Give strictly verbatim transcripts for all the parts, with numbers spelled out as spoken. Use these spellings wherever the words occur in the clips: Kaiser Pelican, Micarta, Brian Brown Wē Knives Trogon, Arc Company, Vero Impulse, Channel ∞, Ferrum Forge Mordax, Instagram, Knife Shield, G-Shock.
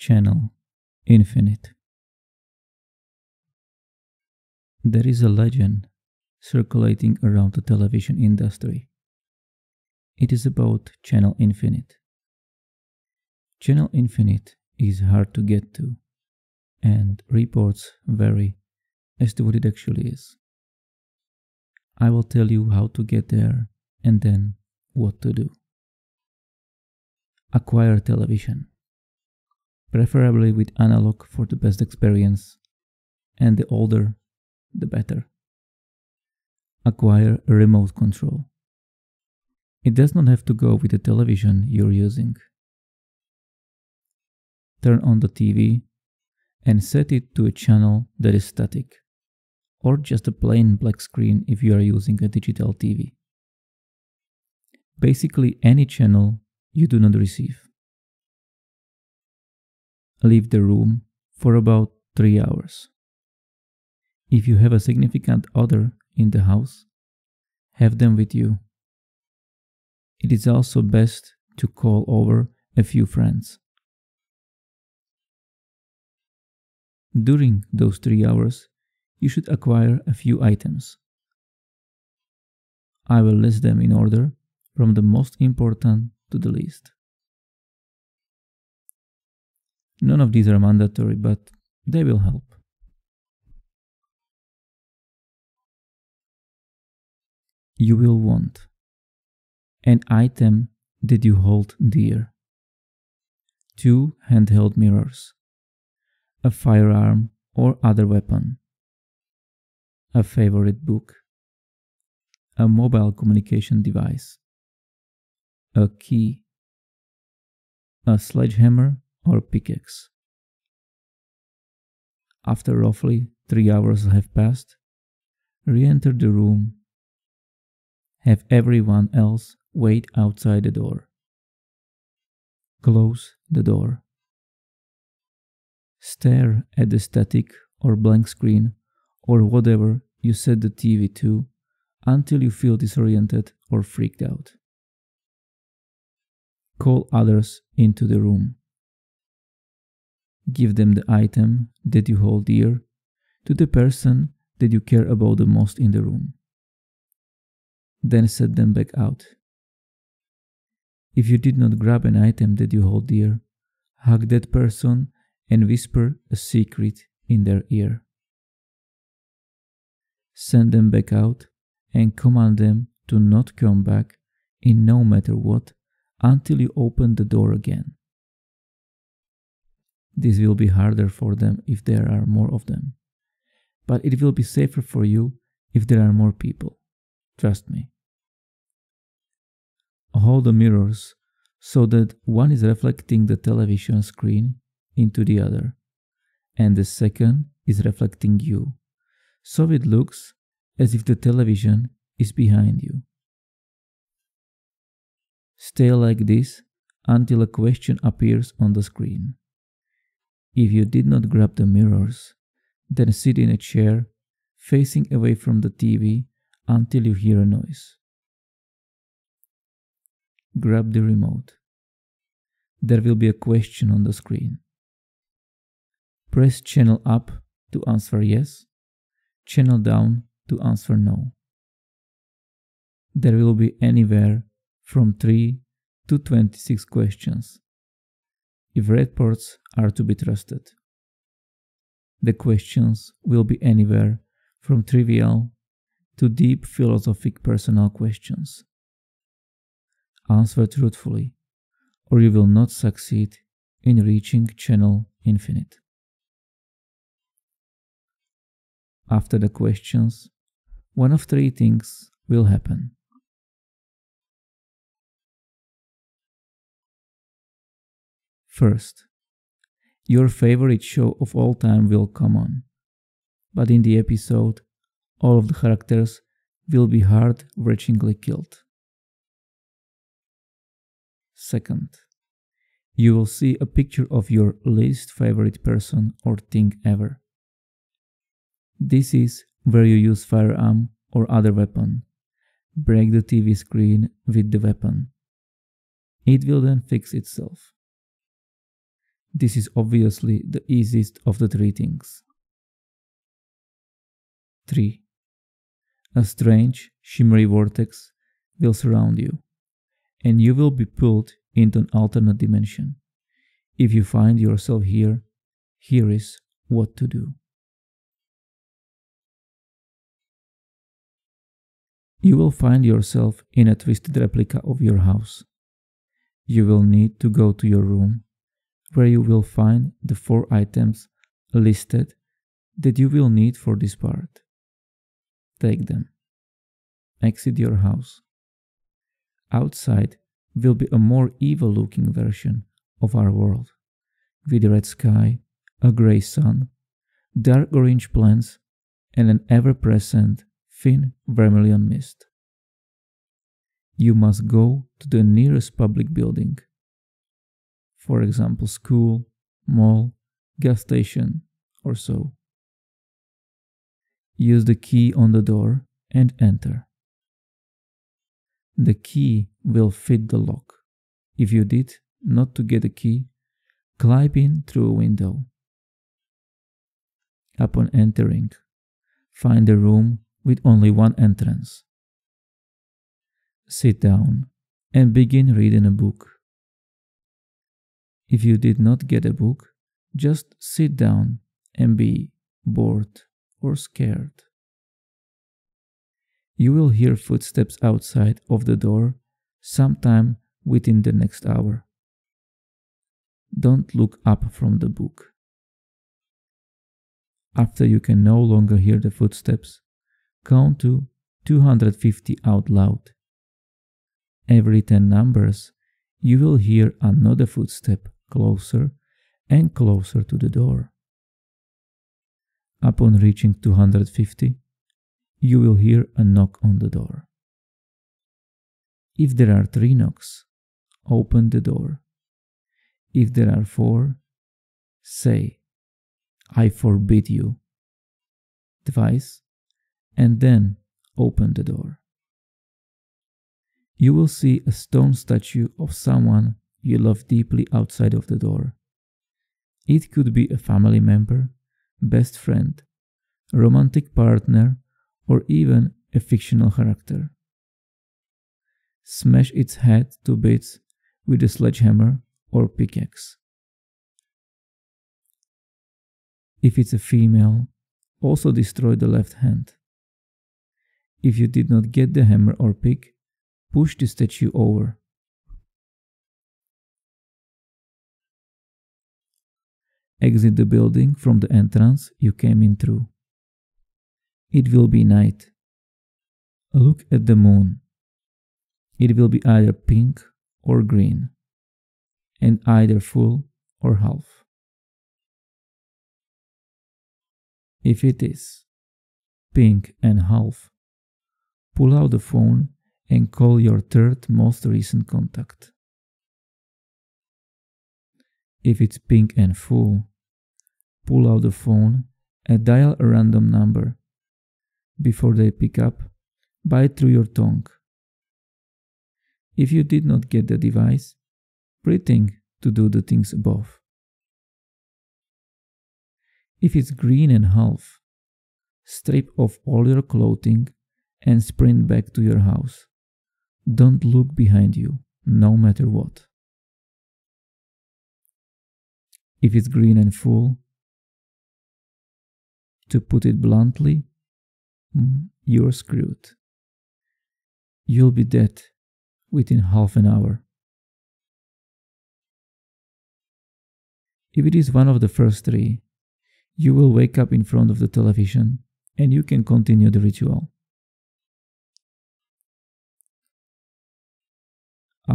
Channel Infinite. There is a legend circulating around the television industry. It is about Channel Infinite. Channel Infinite is hard to get to, and reports vary as to what it actually is. I will tell you how to get there and then what to do. Acquire television, preferably with analog for the best experience, and the older, the better. Acquire a remote control. It does not have to go with the television you're using. Turn on the T V and set it to a channel that is static, or just a plain black screen if you are using a digital T V. Basically any channel you do not receive. Leave the room for about three hours. If you have a significant other in the house, have them with you. It is also best to call over a few friends. During those three hours, you should acquire a few items. I will list them in order from the most important to the least. None of these are mandatory, but they will help. You will want an item that you hold dear, two handheld mirrors, a firearm or other weapon, a favorite book, a mobile communication device, a key, a sledgehammer or pickaxe. After roughly three hours have passed, re-enter the room. Have everyone else wait outside the door. Close the door. Stare at the static or blank screen or whatever you set the T V to until you feel disoriented or freaked out. Call others into the room. Give them the item that you hold dear to the person that you care about the most in the room. Then set them back out. If you did not grab an item that you hold dear, hug that person and whisper a secret in their ear. Send them back out and command them to not come back in no matter what until you open the door again. This will be harder for them if there are more of them, but it will be safer for you if there are more people. Trust me. Hold the mirrors so that one is reflecting the television screen into the other, and the second is reflecting you, so it looks as if the television is behind you. Stay like this until a question appears on the screen. If you did not grab the mirrors, then sit in a chair facing away from the T V until you hear a noise. Grab the remote. There will be a question on the screen. Press channel up to answer yes, channel down to answer no. There will be anywhere from three to twenty-six questions, if reports are to be trusted. The questions will be anywhere from trivial to deep philosophic personal questions. Answer truthfully, or you will not succeed in reaching Channel Infinite. After the questions, one of three things will happen. First, your favorite show of all time will come on, but in the episode, all of the characters will be heart-wrenchingly killed. Second, you will see a picture of your least favorite person or thing ever. This is where you use firearm or other weapon. Break the T V screen with the weapon. It will then fix itself. This is obviously the easiest of the three things. three. A strange, shimmery vortex will surround you, and you will be pulled into an alternate dimension. If you find yourself here, here is what to do. You will find yourself in a twisted replica of your house. You will need to go to your room, where you will find the four items listed that you will need for this part. Take them. Exit your house. Outside will be a more evil-looking version of our world, with a red sky, a grey sun, dark orange plants, and an ever-present thin vermilion mist. You must go to the nearest public building, for example school, mall, gas station or so. Use the key on the door and enter. The key will fit the lock. If you did not to get a key, climb in through a window. Upon entering, find a room with only one entrance. Sit down and begin reading a book. If you did not get a book, just sit down and be bored or scared. You will hear footsteps outside of the door sometime within the next hour. Don't look up from the book. After you can no longer hear the footsteps, count to two hundred fifty out loud. Every ten numbers, you will hear another footstep closer and closer to the door. Upon reaching two hundred fifty, you will hear a knock on the door. If there are three knocks, open the door. If there are four, say, "I forbid you," twice, and then open the door. You will see a stone statue of someone you love deeply outside of the door. It could be a family member, best friend, romantic partner, or even a fictional character. Smash its head to bits with a sledgehammer or pickaxe. If it's a female, also destroy the left hand. If you did not get the hammer or pick, push the statue over. Exit the building from the entrance you came in through. It will be night. Look at the moon. It will be either pink or green, and either full or half. If it is pink and half, pull out the phone and call your third most recent contact. If it's pink and full, pull out the phone and dial a random number. Before they pick up, bite through your tongue. If you did not get the device, pretend to do the things above. If it's green and half, strip off all your clothing and sprint back to your house. Don't look behind you, no matter what. If it's green and full, to put it bluntly, you're screwed. You'll be dead within half an hour. If it is one of the first three, you will wake up in front of the television and you can continue the ritual.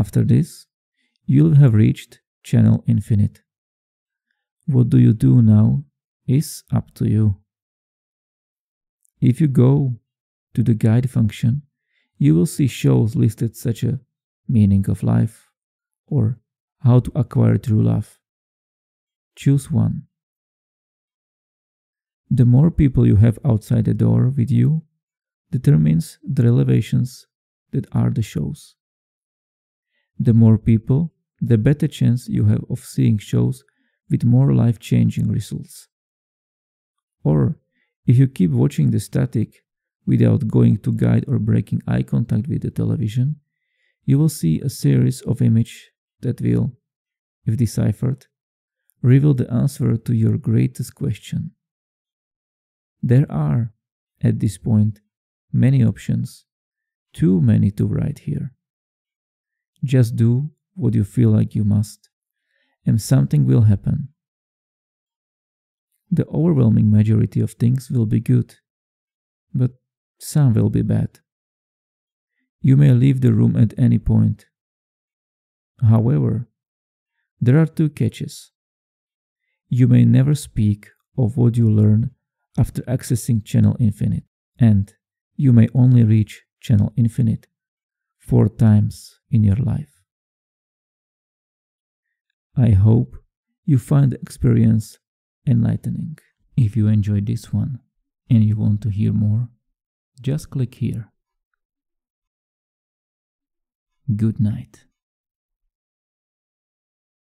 After this, you'll have reached Channel Infinite. What do you do now is up to you. If you go to the guide function, you will see shows listed such as Meaning of Life or How to Acquire True Love. Choose one. The more people you have outside the door with you determines the revelations that are the shows. The more people, the better chance you have of seeing shows with more life-changing results. Or, if you keep watching the static without going to guide or breaking eye contact with the television, you will see a series of images that will, if deciphered, reveal the answer to your greatest question. There are, at this point, many options, too many to write here. Just do what you feel like you must, and something will happen. The overwhelming majority of things will be good, but some will be bad. You may leave the room at any point. However, there are two catches. You may never speak of what you learn after accessing Channel Infinite, and you may only reach Channel Infinite four times in your life. I hope you find the experience enlightening. If you enjoyed this one and you want to hear more, just click here. Good night.